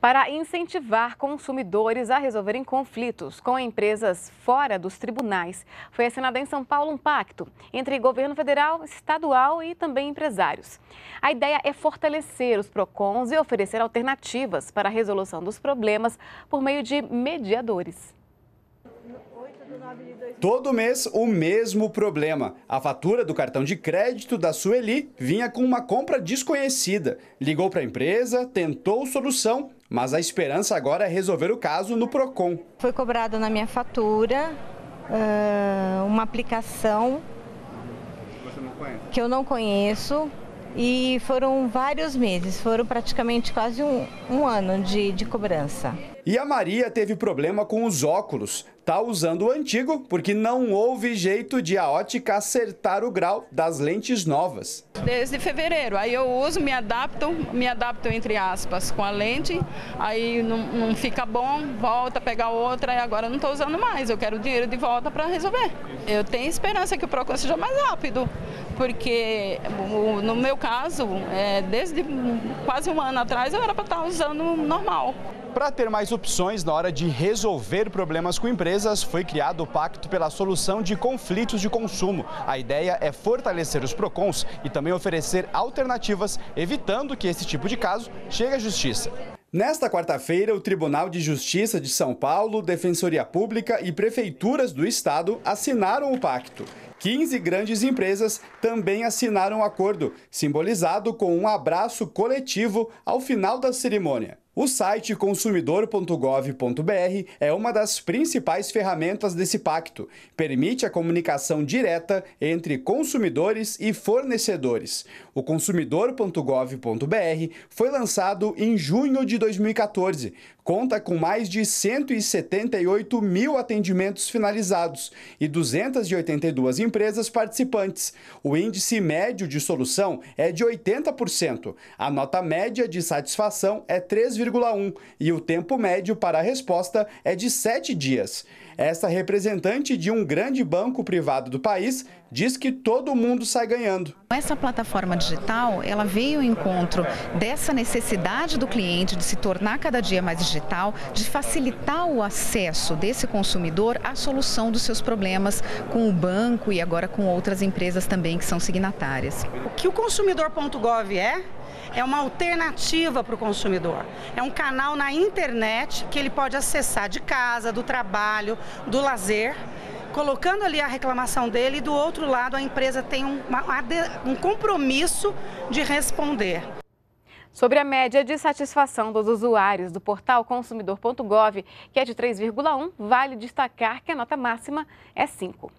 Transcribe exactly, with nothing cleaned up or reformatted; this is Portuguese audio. para incentivar consumidores a resolverem conflitos com empresas fora dos tribunais. Foi assinado em São Paulo um pacto entre governo federal, estadual e também empresários. A ideia é fortalecer os PROCONs e oferecer alternativas para a resolução dos problemas por meio de mediadores. Todo mês, o mesmo problema. A fatura do cartão de crédito da Sueli vinha com uma compra desconhecida. Ligou para a empresa, tentou solução, mas a esperança agora é resolver o caso no PROCON. Foi cobrado na minha fatura uma aplicação que eu não conheço e foram vários meses, foram praticamente quase um, um ano de, de cobrança. E a Maria teve problema com os óculos. Está usando o antigo porque não houve jeito de a ótica acertar o grau das lentes novas. Desde fevereiro, aí eu uso, me adapto, me adapto entre aspas com a lente, aí não, não fica bom, volta a pegar outra e agora não estou usando mais, eu quero o dinheiro de volta para resolver. Eu tenho esperança que o PROCON seja mais rápido, porque no meu caso, é, desde quase um ano atrás eu era para estar usando normal. Para ter mais opções na hora de resolver problemas com empresas, foi criado o Pacto pela Solução de Conflitos de Consumo. A ideia é fortalecer os PROCONs e também oferecer alternativas, evitando que esse tipo de caso chegue à justiça. Nesta quarta-feira, o Tribunal de Justiça de São Paulo, Defensoria Pública e prefeituras do estado assinaram o pacto. quinze grandes empresas também assinaram o acordo, simbolizado com um abraço coletivo ao final da cerimônia. O site consumidor ponto gov ponto br é uma das principais ferramentas desse pacto. Permite a comunicação direta entre consumidores e fornecedores. O consumidor ponto gov ponto br foi lançado em junho de dois mil e quatorze. Conta com mais de cento e setenta e oito mil atendimentos finalizados e duzentas e oitenta e duas empresas participantes. O índice médio de solução é de oitenta por cento. A nota média de satisfação é três vírgula um por cento e o tempo médio para a resposta é de sete dias. Essa representante de um grande banco privado do país diz que todo mundo sai ganhando. Essa plataforma digital, ela veio ao encontro dessa necessidade do cliente de se tornar cada dia mais digital, de facilitar o acesso desse consumidor à solução dos seus problemas com o banco e agora com outras empresas também que são signatárias. O que o consumidor ponto gov é? É uma alternativa para o consumidor. É um canal na internet que ele pode acessar de casa, do trabalho, do lazer, colocando ali a reclamação dele e do outro lado a empresa tem um, um compromisso de responder. Sobre a média de satisfação dos usuários do portal consumidor ponto gov, que é de três vírgula um, vale destacar que a nota máxima é cinco.